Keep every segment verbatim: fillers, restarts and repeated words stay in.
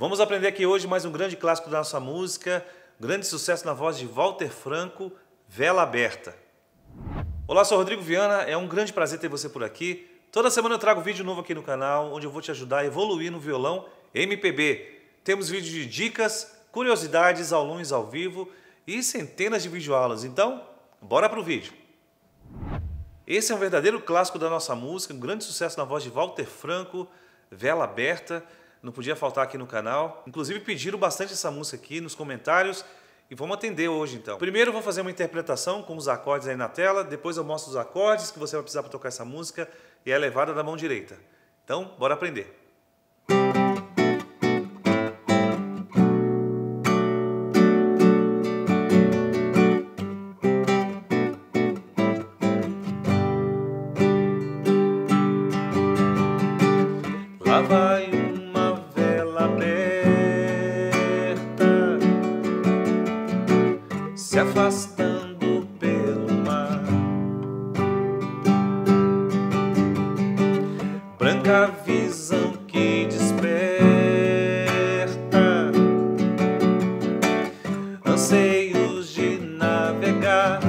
Vamos aprender aqui hoje mais um grande clássico da nossa música, grande sucesso na voz de Walter Franco, Vela Aberta. Olá, sou Rodrigo Vianna, é um grande prazer ter você por aqui. Toda semana eu trago vídeo novo aqui no canal, onde eu vou te ajudar a evoluir no violão M P B. Temos vídeos de dicas, curiosidades, aulões ao vivo e centenas de videoaulas. Então, bora pro vídeo! Esse é um verdadeiro clássico da nossa música, um grande sucesso na voz de Walter Franco, Vela Aberta. Não podia faltar aqui no canal. Inclusive pediram bastante essa música aqui nos comentários e vamos atender hoje então. Primeiro eu vou fazer uma interpretação com os acordes aí na tela, depois eu mostro os acordes que você vai precisar para tocar essa música e a levada da mão direita. Então, bora aprender! Lá vai se afastando pelo mar, branca visão que desperta, anseios de navegar,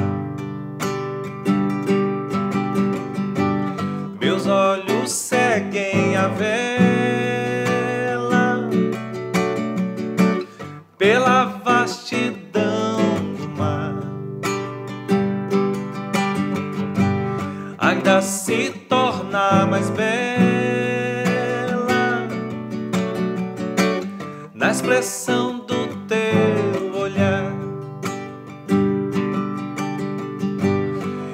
meus olhos seguem a vela pela vastidão. Ainda se torna mais bela na expressão do teu olhar,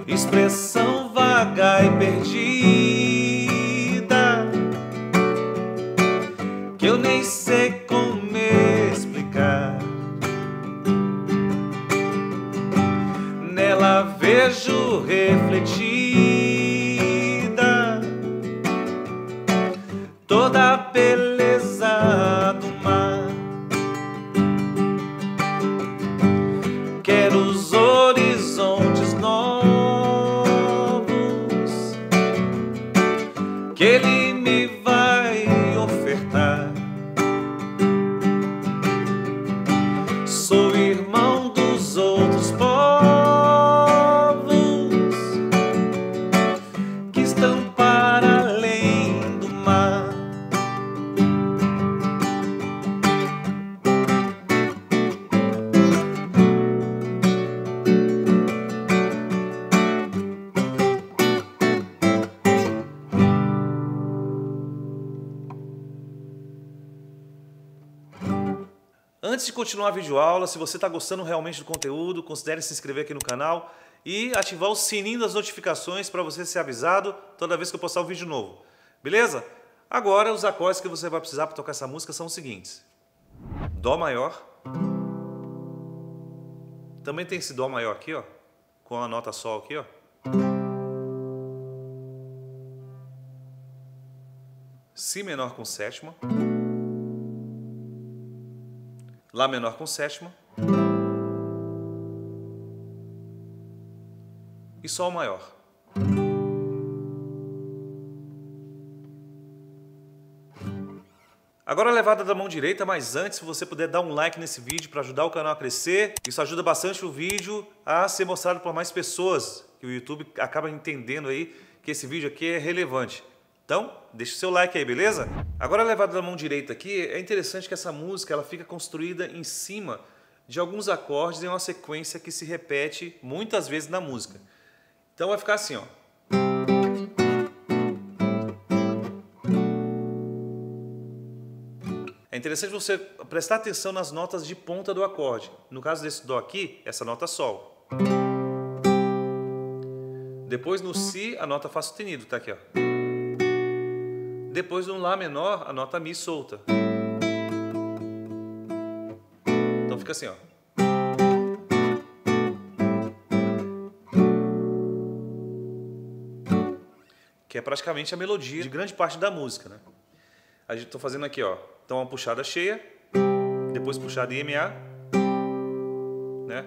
expressão vaga e perdida que eu nem sei como explicar. Nela vejo refletir toda a beleza do mar. Quero os horizontes novos que ele me vai ofertar. Sou irmão dos outros povos que estão para além do mar. Antes de continuar a videoaula, se você está gostando realmente do conteúdo, considere se inscrever aqui no canal e ativar o sininho das notificações para você ser avisado toda vez que eu postar um vídeo novo. Beleza? Agora os acordes que você vai precisar para tocar essa música são os seguintes. Dó maior. Também tem esse dó maior aqui, ó, com a nota sol aqui, ó. Si menor com sétima. Lá menor com sétima e Sol maior. Agora a levada da mão direita, mas antes, se você puder dar um like nesse vídeo para ajudar o canal a crescer, isso ajuda bastante o vídeo a ser mostrado por mais pessoas, que o YouTube acaba entendendo aí que esse vídeo aqui é relevante. Então, deixa o seu like aí, beleza? Agora a levada da mão direita aqui, é interessante que essa música ela fica construída em cima de alguns acordes em uma sequência que se repete muitas vezes na música. Então vai ficar assim, ó. É interessante você prestar atenção nas notas de ponta do acorde. No caso desse dó aqui, essa nota sol. Depois no si, a nota fá sustenido, tá aqui, ó. Depois no Lá menor, a nota Mi solta. Então fica assim, ó. Que é praticamente a melodia de grande parte da música, né? A gente tá fazendo aqui, ó. Então uma puxada cheia, depois puxada em M A, né?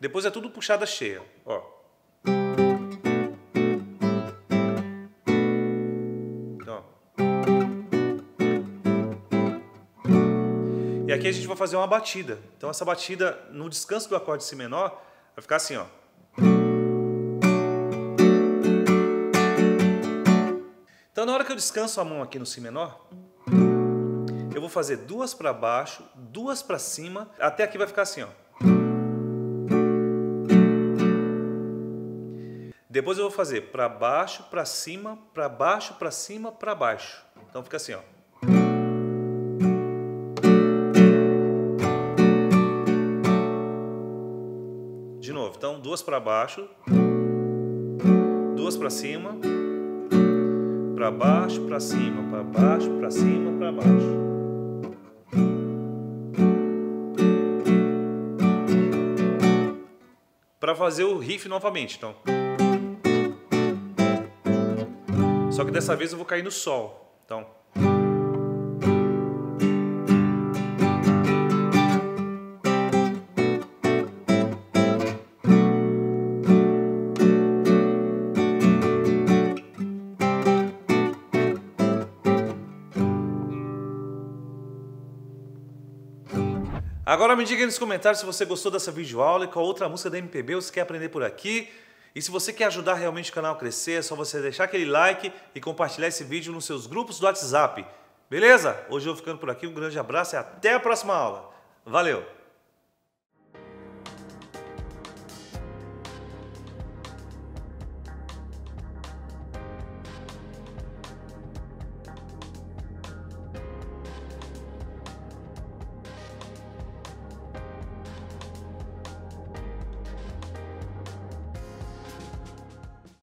Depois é tudo puxada cheia, ó. aqui a gente vai fazer uma batida. Então essa batida, no descanso do acorde de si menor, vai ficar assim, ó. Então na hora que eu descanso a mão aqui no si menor, eu vou fazer duas para baixo, duas para cima, até aqui vai ficar assim, ó. Depois eu vou fazer para baixo, para cima, para baixo, para cima, para baixo. Então fica assim, ó. De novo, então duas para baixo, duas para cima, para baixo, para cima, para baixo, para cima, para baixo. Para fazer o riff novamente, então. Só que dessa vez eu vou cair no sol, então. Agora me diga aí nos comentários se você gostou dessa videoaula e qual outra música da M P B você quer aprender por aqui. E se você quer ajudar realmente o canal a crescer, é só você deixar aquele like e compartilhar esse vídeo nos seus grupos do WhatsApp. Beleza? Hoje eu vou ficando por aqui, um grande abraço e até a próxima aula. Valeu!